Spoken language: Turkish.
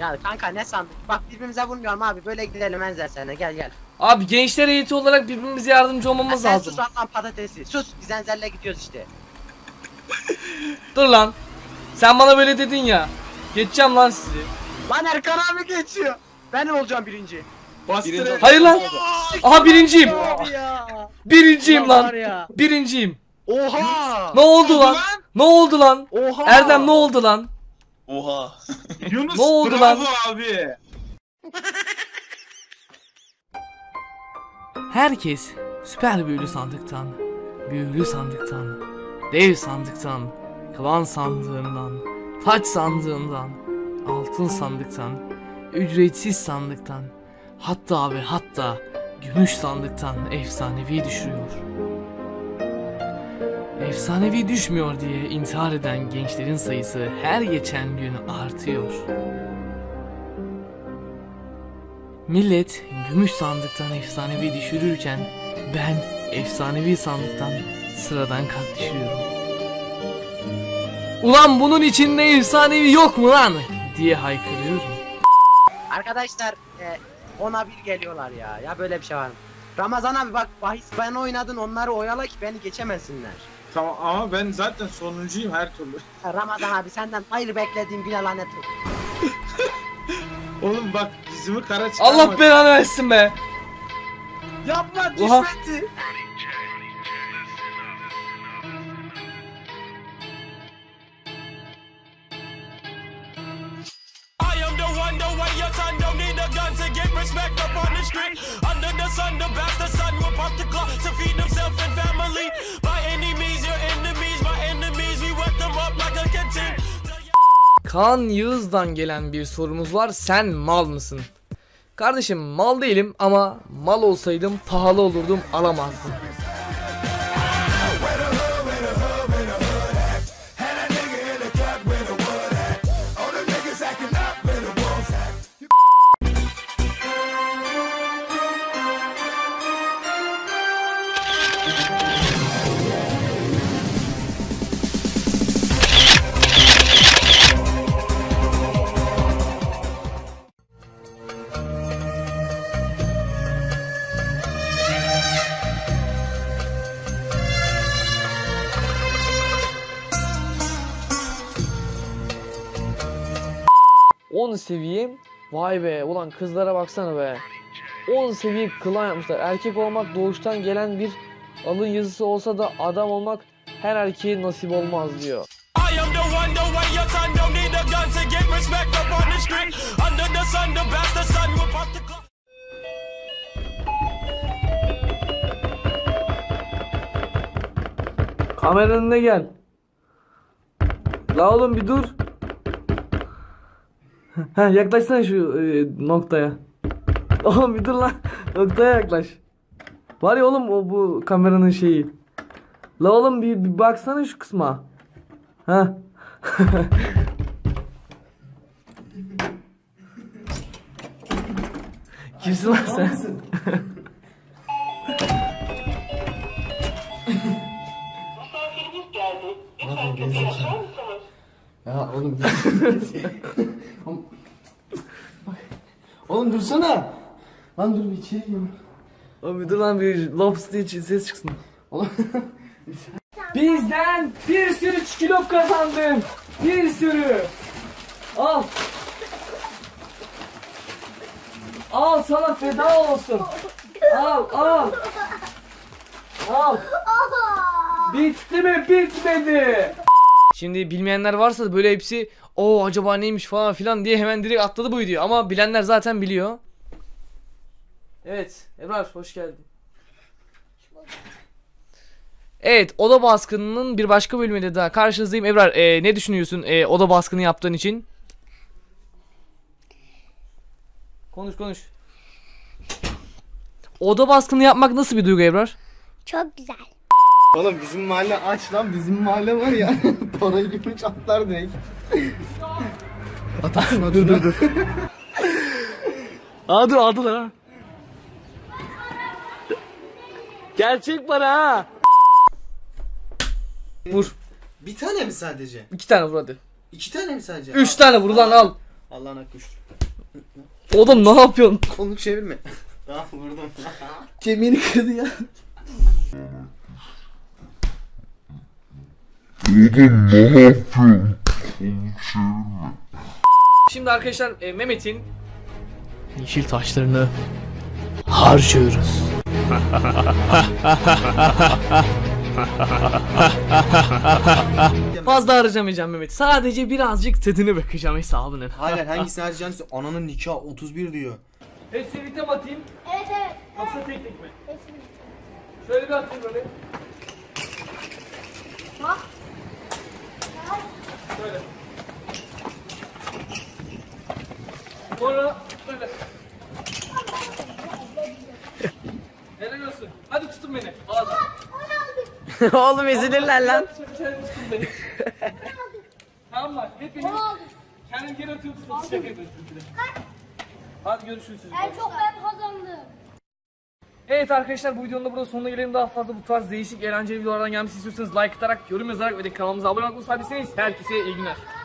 Ya kanka ne sandık? Bak birbirimize vurmuyorum abi. Böyle gidelim Enzer sana. Gel gel. Abi gençler heyeti olarak birbirimize yardımcı olmamız lazım. Sen sus lan patatesi. Sus. Biz Enzer'le gidiyoruz işte. Dur lan. Sen bana böyle dedin ya. Geçeceğim lan sizi. Lan Erkan abi geçiyor. Ben olacağım birinci. Bastır. Hayır lan. Aha birinciyim. Birinciyim lan. Birinciyim. Oha! Ne oldu lan? Ne oldu lan? Oha. Erdem ne oldu lan? Oha. Yunus ne oldu lan abi? Herkes süper büyülü sandıktan, büyülü sandıktan, dev sandıktan, klan sandığından, taç sandığından, altın sandıktan, ücretsiz sandıktan, hatta ve hatta gümüş sandıktan efsanevi düşürüyor. Efsanevi düşmüyor diye intihar eden gençlerin sayısı her geçen gün artıyor. Millet gümüş sandıktan efsanevi düşürürken ben efsanevi sandıktan sıradan kat düşürüyorum. Ulan bunun içinde efsanevi yok mu lan diye haykırıyorum. Arkadaşlar 10'a 1 geliyorlar ya. Ya böyle bir şey var mı? Ramazan abi bak bahis ben oynadın onları oyala ki beni geçemesinler. Tamam ama ben zaten sonuncuyum her türlü. Ramazan abi senden hayır beklediğim güne lanet olsun. Oğlum bak dizimi kara çıkarma. Allah belanı versin be. Yapma düşmedi. Can Yıldız'dan gelen bir sorumuz var. Sen mal mısın? Kardeşim mal değilim ama mal olsaydım pahalı olurdum, alamazdım. Seviye, vay be ulan kızlara baksana be, 10 seviye klan yapmışlar. Erkek olmak doğuştan gelen bir alın yazısı olsa da adam olmak her erkeğe nasip olmaz diyor. Kameranın önüne gel la oğlum, bir dur. Heh, yaklaşsana şu noktaya. Oğlum bir dur lan. Noktaya yaklaş. Var ya oğlum o bu kameranın şeyi. La oğlum bir baksana şu kısma. Heh. Kimsin lan sen? Ya oğlum. Oğlum dursana. Lan dur bir içeyim. Oğlum bir dur lan, bir lops diye ses çıksın. Oğlum. Bizden bir sürü çikilop kazandın. Bir sürü. Al. Al sana feda olsun. Al al. Al. Bitti mi? Bitmedi. Şimdi bilmeyenler varsa böyle hepsi o acaba neymiş falan filan diye hemen direkt atladı bu video, ama bilenler zaten biliyor. Evet Ebrar hoş geldin. Evet oda baskınının bir başka bölümünde daha karşınızdayım. Ebrar ne düşünüyorsun oda baskını yaptığın için? Konuş konuş. Oda baskını yapmak nasıl bir duygu Ebrar? Çok güzel. Oğlum bizim mahalle aç lan, bizim mahalle var ya parayı gibi çatlar direkt. Atarsın adına. Dur dur dur. Aa dur aldı lan. Gerçek para ha. Vur. Bir tane mi sadece? 2 tane vur hadi. 2 tane mi sadece? 3 tane vur lan al. Allah'ın hakkı uçtu. Oğlum ne yapıyorsun? Kolunu çevirme. Daha vurdum. Kemiğini kırdı ya. Oğlum ne yapıyorsun? Kolunu çevirme. Şimdi arkadaşlar Mehmet'in yeşil taşlarını harcıyoruz. Fazla harcamayacağım Mehmet. Sadece birazcık tadına bakacağım hesabının. Hayır, hangisini harcayacaksın? Ananın nikahı 31 diyor. Hepsi birlikte mi atayım? Evet evet. Yoksa tek tek mi? Hepsi birlikte. Şöyle bir atayım böyle. Bak. Şöyle. Sonra böyle. Helal olsun. Hadi tutun beni. Ağzım. Oğlum ezilirler lan. Tamam bak, hepiniz kendim geri atıyorsunuz, şaka yapıyorsunuz bile. Hadi görüşürüz. En çok ben kazandım. Evet arkadaşlar, bu videonun da burada sonuna gelelim. Daha fazla bu tarz değişik eğlenceli videolardan gelmesi istiyorsanız like atarak, yorum yazarak ve de kanalımıza abone olmak isterseniz herkese iyi günler.